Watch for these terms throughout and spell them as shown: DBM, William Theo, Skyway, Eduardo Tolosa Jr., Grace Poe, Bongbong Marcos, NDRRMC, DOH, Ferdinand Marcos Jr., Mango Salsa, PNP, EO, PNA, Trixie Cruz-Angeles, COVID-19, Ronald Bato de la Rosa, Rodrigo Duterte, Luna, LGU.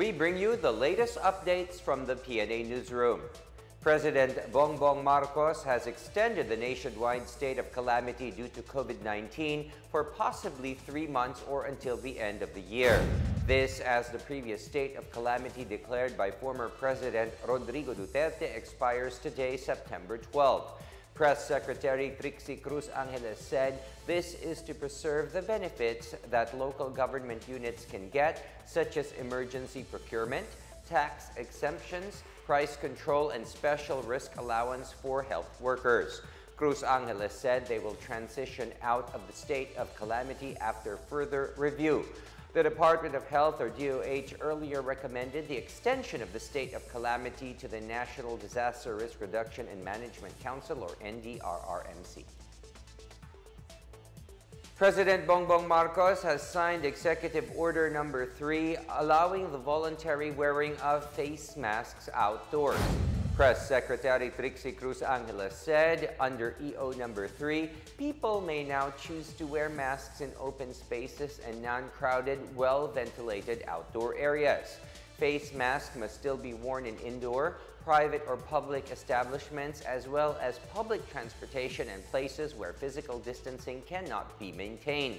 we bring you the latest updates from the PNA newsroom. President Bongbong Marcos has extended the nationwide state of calamity due to COVID-19 for possibly 3 months or until the end of the year. This as the previous state of calamity declared by former President Rodrigo Duterte expires today, September 12. Press Secretary Trixie Cruz-Angeles said this is to preserve the benefits that local government units can get, such as emergency procurement, tax exemptions, price control, and special risk allowance for health workers. Cruz-Angeles said they will transition out of the state of calamity after further review. The Department of Health, or DOH, earlier recommended the extension of the state of calamity to the National Disaster Risk Reduction and Management Council, or NDRRMC. President Bongbong Marcos has signed Executive Order No. 3, allowing the voluntary wearing of face masks outdoors. Press Secretary Trixie Cruz-Angeles said, under EO No. 3, people may now choose to wear masks in open spaces and non-crowded, well-ventilated outdoor areas. Face masks must still be worn in indoor, private or public establishments, as well as public transportation and places where physical distancing cannot be maintained.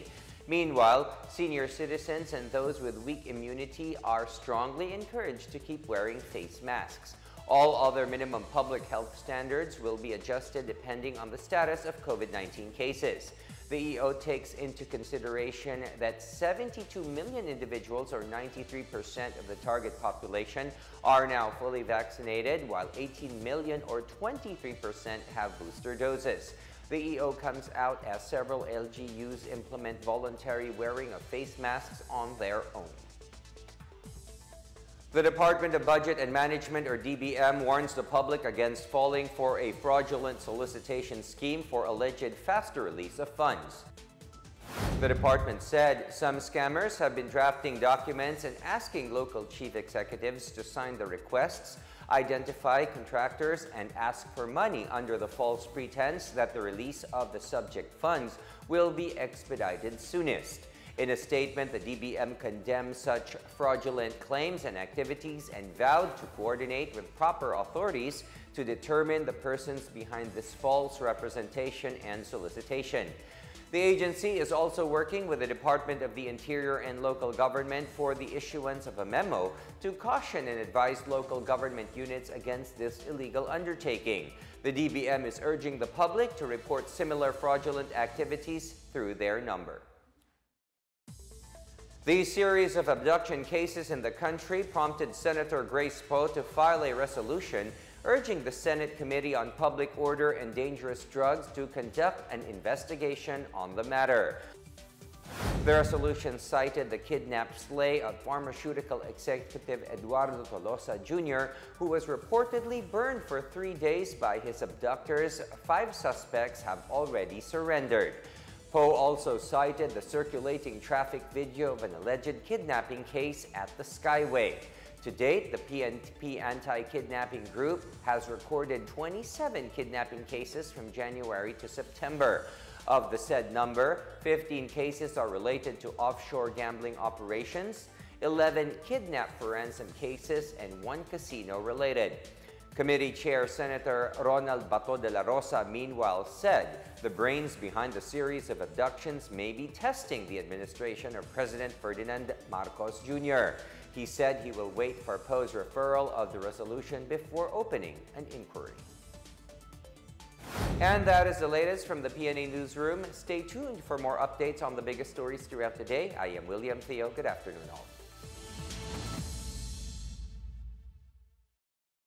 Meanwhile, senior citizens and those with weak immunity are strongly encouraged to keep wearing face masks. All other minimum public health standards will be adjusted depending on the status of COVID-19 cases. The EO takes into consideration that 72 million individuals, or 93% of the target population, are now fully vaccinated, while 18 million, or 23%, have booster doses. The EO comes out as several LGUs implement voluntary wearing of face masks on their own. The Department of Budget and Management, or DBM, warns the public against falling for a fraudulent solicitation scheme for alleged faster release of funds. The department said some scammers have been drafting documents and asking local chief executives to sign the requests, identify contractors, and ask for money under the false pretense that the release of the subject funds will be expedited soonest. In a statement, the DBM condemned such fraudulent claims and activities and vowed to coordinate with proper authorities to determine the persons behind this false representation and solicitation. The agency is also working with the Department of the Interior and Local Government for the issuance of a memo to caution and advise local government units against this illegal undertaking. The DBM is urging the public to report similar fraudulent activities through their number. The series of abduction cases in the country prompted Senator Grace Poe to file a resolution urging the Senate Committee on Public Order and Dangerous Drugs to conduct an investigation on the matter. The resolution cited the kidnapped sleigh of pharmaceutical executive Eduardo Tolosa Jr., who was reportedly burned for 3 days by his abductors. 5 suspects have already surrendered. Poe also cited the circulating traffic video of an alleged kidnapping case at the Skyway. To date, the PNP anti-kidnapping group has recorded 27 kidnapping cases from January to September. Of the said number, 15 cases are related to offshore gambling operations, 11 kidnap for ransom cases, and 1 casino-related. Committee Chair Senator Ronald Bato de la Rosa, meanwhile, said the brains behind the series of abductions may be testing the administration of President Ferdinand Marcos Jr. He said he will wait for Poe's referral of the resolution before opening an inquiry. And that is the latest from the PNA Newsroom. Stay tuned for more updates on the biggest stories throughout the day. I am William Theo. Good afternoon, all.